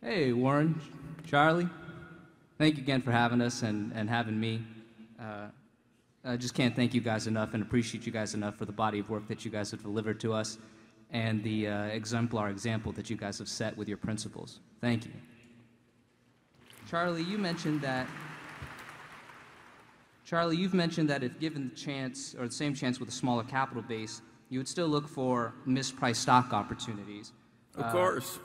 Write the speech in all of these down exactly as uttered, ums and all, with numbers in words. Hey, Warren, Charlie. Thank you again for having us and, and having me. Uh, I just can't thank you guys enough and appreciate you guys enough for the body of work that you guys have delivered to us and the uh, exemplar example that you guys have set with your principles. Thank you. Charlie, you mentioned that Charlie, you've mentioned that if given the chance, or the same chance with a smaller capital base, you would still look for mispriced stock opportunities. Of uh, course.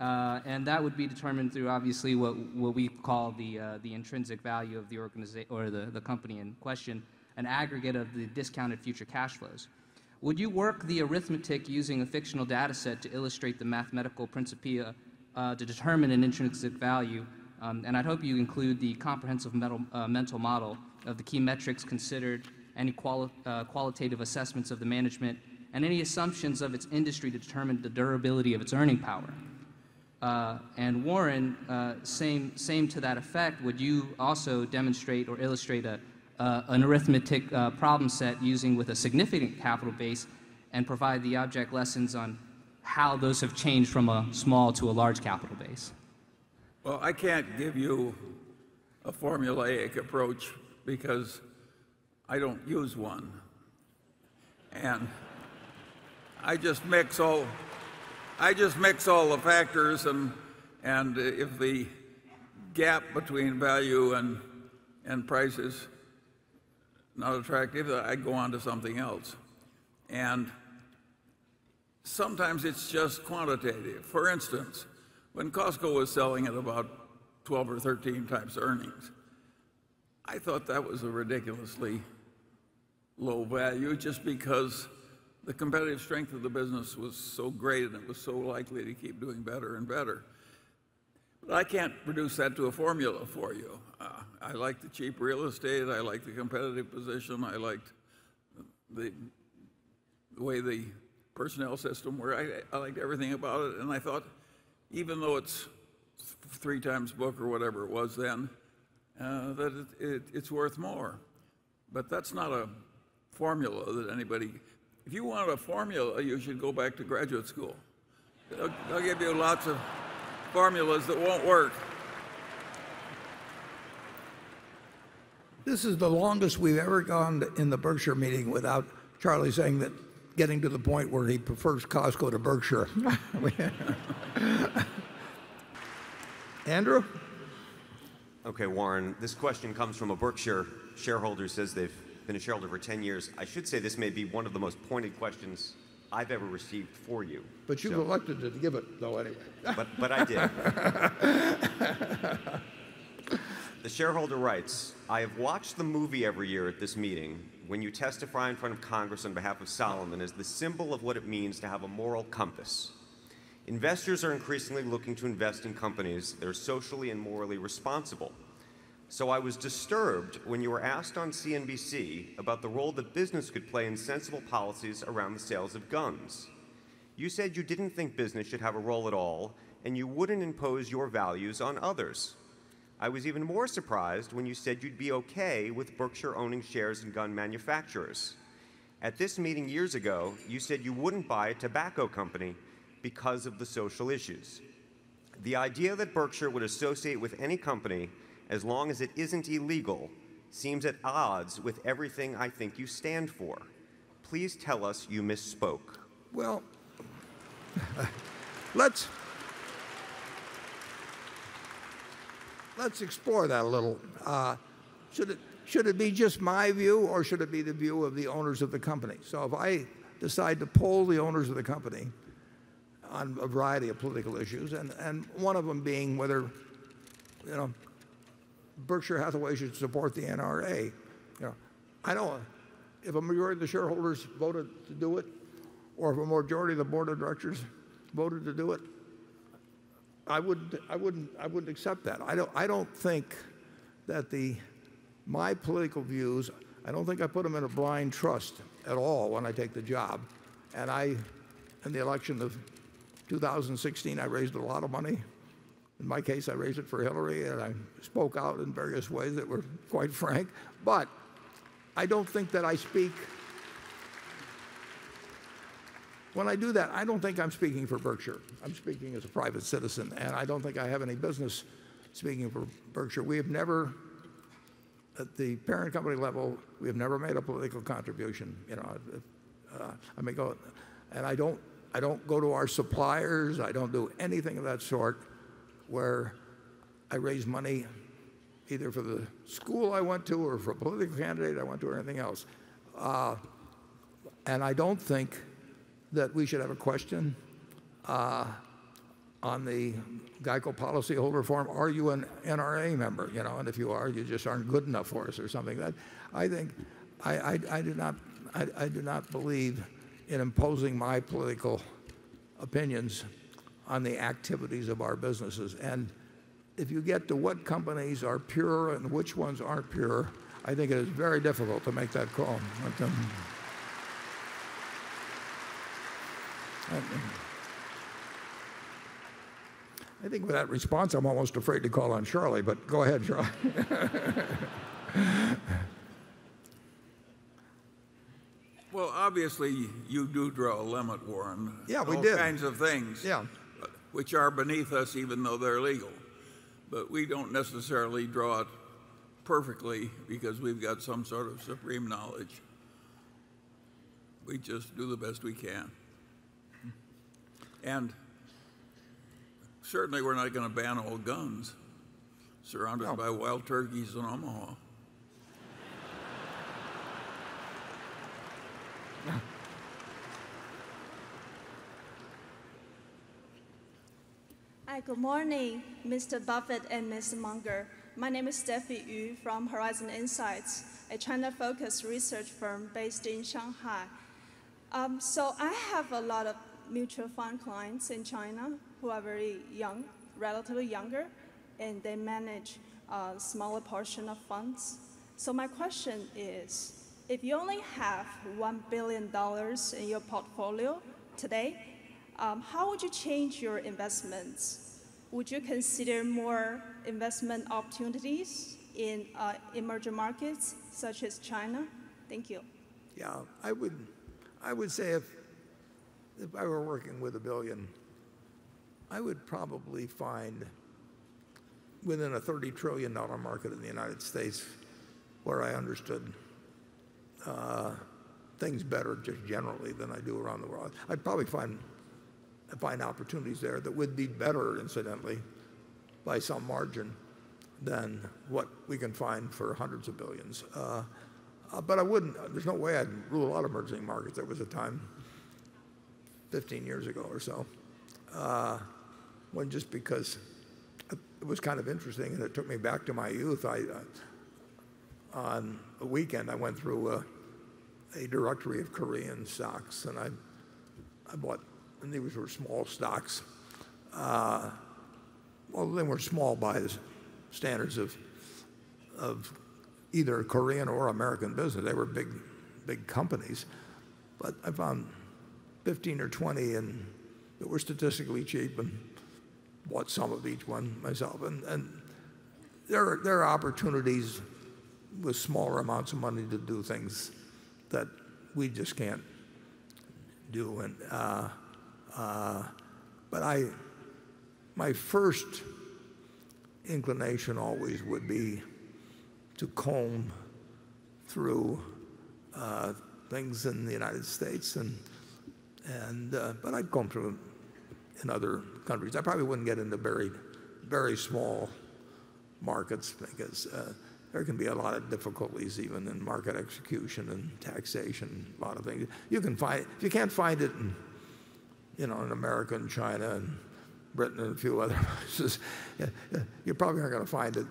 Uh, and that would be determined through obviously what what we call the uh, the intrinsic value of the organization or the, the company in question, an aggregate of the discounted future cash flows. Would you work the arithmetic using a fictional data set to illustrate the mathematical principia uh, to determine an intrinsic value? Um, and I'd hope you include the comprehensive metal, uh, mental model of the key metrics considered, any quali uh, qualitative assessments of the management, and any assumptions of its industry to determine the durability of its earning power. Uh, and Warren, uh, same, same to that effect, would you also demonstrate or illustrate a, uh, an arithmetic uh, problem set using with a significant capital base and provide the object lessons on how those have changed from a small to a large capital base? Well, I can't give you a formulaic approach because I don't use one. And I just mix all I just mix all the factors, and and if the gap between value and and price is not attractive, I go on to something else. And sometimes it's just quantitative. For instance, when Costco was selling at about twelve or thirteen times earnings, I thought that was a ridiculously low value just because the competitive strength of the business was so great and it was so likely to keep doing better and better. But I can't reduce that to a formula for you. Uh, I liked the cheap real estate, I liked the competitive position, I liked the, the way the personnel system worked, I, I liked everything about it, and I thought, even though it's three times book or whatever it was then, uh, that it, it, it's worth more. But that's not a formula that anybody... If you want a formula, you should go back to graduate school. They'll, they'll give you lots of formulas that won't work. This is the longest we've ever gone in the Berkshire meeting without Charlie saying that, getting to the point where he prefers Costco to Berkshire. Andrew? Okay, Warren, this question comes from a Berkshire shareholder who says they've been a shareholder for ten years. I should say this may be one of the most pointed questions I've ever received for you. But you've so. elected to give it, though, anyway. but, but I did. The shareholder writes, I have watched the movie every year at this meeting when you testify in front of Congress on behalf of Solomon as the symbol of what it means to have a moral compass. Investors are increasingly looking to invest in companies that are socially and morally responsible. So I was disturbed when you were asked on C N B C about the role that business could play in sensible policies around the sales of guns. You said you didn't think business should have a role at all, and you wouldn't impose your values on others. I was even more surprised when you said you'd be okay with Berkshire owning shares in gun manufacturers. At this meeting years ago, you said you wouldn't buy a tobacco company because of the social issues. The idea that Berkshire would associate with any company as long as it isn't illegal, seems at odds with everything I think you stand for. Please tell us you misspoke. Well, let's, let's explore that a little. Uh, should it, should it be just my view, or should it be the view of the owners of the company? So if I decide to poll the owners of the company on a variety of political issues, and, and one of them being whether, you know, Berkshire Hathaway should support the N R A. You know, I know if a majority of the shareholders voted to do it, or if a majority of the board of directors voted to do it, I wouldn't. I wouldn't. I wouldn't accept that. I don't. I don't think that the my political views. I don't think I put them in a blind trust at all when I take the job. And I, in the election of two thousand sixteen, I raised a lot of money. In my case, I raised it for Hillary, and I spoke out in various ways that were quite frank. But I don't think that I speak When I do that, I don't think I'm speaking for Berkshire. I'm speaking as a private citizen, and I don't think I have any business speaking for Berkshire. We have never, at the parent company level, we have never made a political contribution. You know, uh, I may go, and I don't, I don't go to our suppliers. I don't do anything of that sort where I raise money either for the school I went to or for a political candidate I went to or anything else. Uh, and I don't think that we should have a question uh, on the GEICO policyholder form. Are you an N R A member? You know, and if you are, you just aren't good enough for us or something. That I think I, I, I do not I, I do not believe in imposing my political opinions on the activities of our businesses. And if you get to what companies are pure and which ones aren't pure, I think it is very difficult to make that call. I think with that response, I'm almost afraid to call on Charlie, but go ahead, Charlie. Well, obviously, you do draw a limit, Warren. Yeah, we did. All kinds of things, yeah, which are beneath us, even though they're legal. But we don't necessarily draw it perfectly because we've got some sort of supreme knowledge. We just do the best we can. And certainly we're not going to ban all guns surrounded no. by wild turkeys in Omaha. Hi, good morning, Mister Buffett and Mister Munger. My name is Steffi Yu from Horizon Insights, a China-focused research firm based in Shanghai. Um, so I have a lot of mutual fund clients in China who are very young, relatively younger, and they manage a smaller portion of funds. So my question is, if you only have one billion dollars in your portfolio today, um, how would you change your investments? Would you consider more investment opportunities in uh, emerging markets, such as China? Thank you. Yeah, I would, I would say if, If I were working with a billion, I would probably find within a thirty trillion dollar market in the United States where I understood uh, things better just generally than I do around the world. I'd probably find, find opportunities there that would be better, incidentally, by some margin than what we can find for hundreds of billions. Uh, uh, but I wouldn't, there's no way I'd rule out emerging markets. There was a time fifteen years ago or so, uh, when just because it was kind of interesting and it took me back to my youth. I, uh, on a weekend, I went through a, a directory of Korean stocks, and I, I bought, and these were small stocks. Uh, well, they were small by the standards of, of either Korean or American business. They were big, big companies, but I found fifteen or twenty, and that were statistically cheap, and bought some of each one myself. And, and there, are, there are opportunities with smaller amounts of money to do things that we just can't do. And uh, uh, but I, my first inclination always would be to comb through uh, things in the United States and. And, uh, but I'd come through in other countries. I probably wouldn't get into very, very small markets because uh, there can be a lot of difficulties even in market execution and taxation, a lot of things. You can find, if you can't find it in, you know, in America and China and Britain and a few other places, you probably aren't going to find it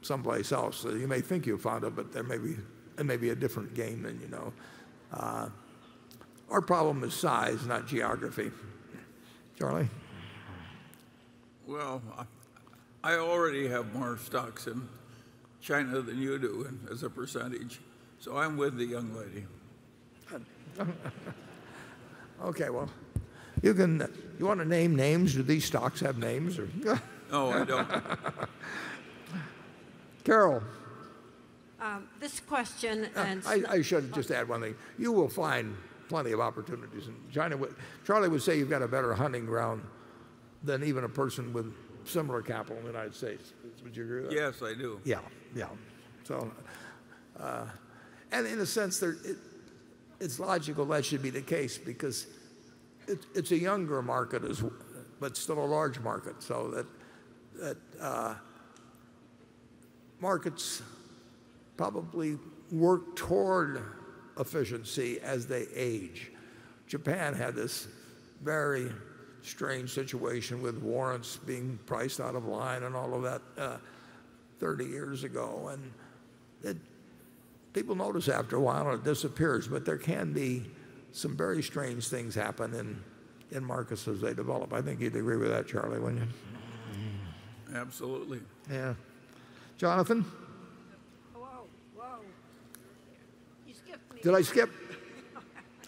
someplace else. So you may think you found it, but there may be, it may be a different game than you know. Uh, Our problem is size, not geography. Charlie? Well, I already have more stocks in China than you do as a percentage, so I'm with the young lady. Okay, well, you can, you want to name names? Do these stocks have names? Or? No, I don't. Carol? Um, this question. And uh, I, I should just add one thing. You will find plenty of opportunities in China. Charlie would say you've got a better hunting ground than even a person with similar capital in the United States. Would you agree with that? Yes, I do. Yeah, yeah. So, uh, and in a sense, there, it, it's logical that should be the case because it, it's a younger market, as, but still a large market. So that, that uh, markets probably work toward efficiency as they age. Japan had this very strange situation with warrants being priced out of line and all of that uh, thirty years ago. And it, people notice after a while and it disappears, but there can be some very strange things happen in, in markets as they develop. I think you'd agree with that, Charlie, wouldn't you? Absolutely. Yeah. Jonathan? Hello, whoa. You skipped me. Did I skip?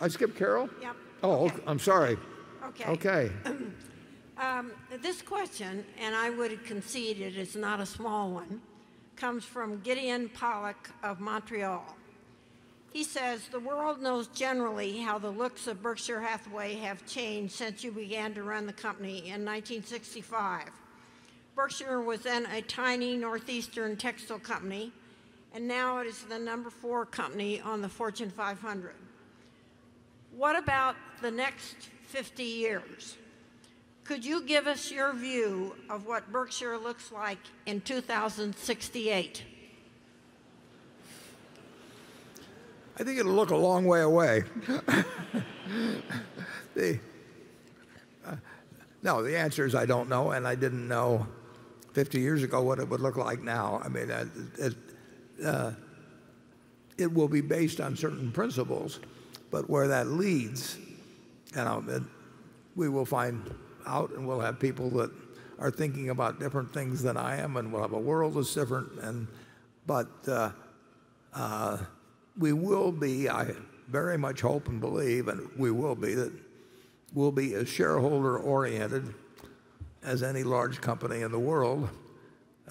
I skipped Carol? Yep. Oh, okay. I'm sorry. Okay. Okay. um, this question, and I would concede it is not a small one, comes from Gideon Pollock of Montreal. He says, the world knows generally how the looks of Berkshire Hathaway have changed since you began to run the company in nineteen sixty-five. Berkshire was then a tiny northeastern textile company, and now it is the number four company on the Fortune five hundred. What about the next fifty years? Could you give us your view of what Berkshire looks like in two thousand sixty-eight? I think it'll look a long way away. the, uh, no, the answer is I don't know, and I didn't know fifty years ago what it would look like now. I mean, it, it, uh, it will be based on certain principles, but where that leads, you know, it, we will find out, and we'll have people that are thinking about different things than I am, and we'll have a world that's different. And but uh, uh, we will be, I very much hope and believe, and we will be, that we'll be as shareholder-oriented as any large company in the world.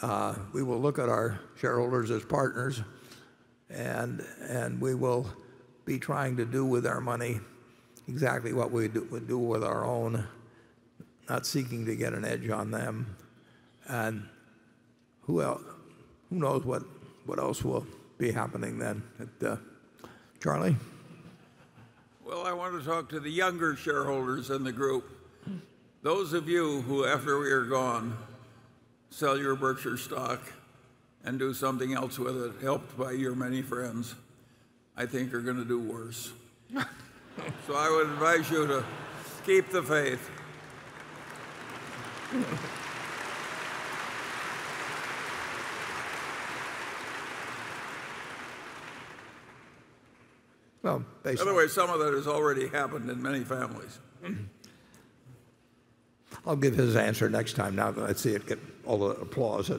Uh, we will look at our shareholders as partners, and and we will be trying to do with our money exactly what we do, would do with our own, not seeking to get an edge on them. And who else, who knows what, what else will be happening then. At, uh, Charlie? Well, I want to talk to the younger shareholders in the group. Those of you who, after we are gone, sell your Berkshire stock and do something else with it, helped by your many friends, I think are going to do worse. So I would advise you to keep the faith. Well, by the way, some of that has already happened in many families. I'll give his answer next time now that I see it get all the applause.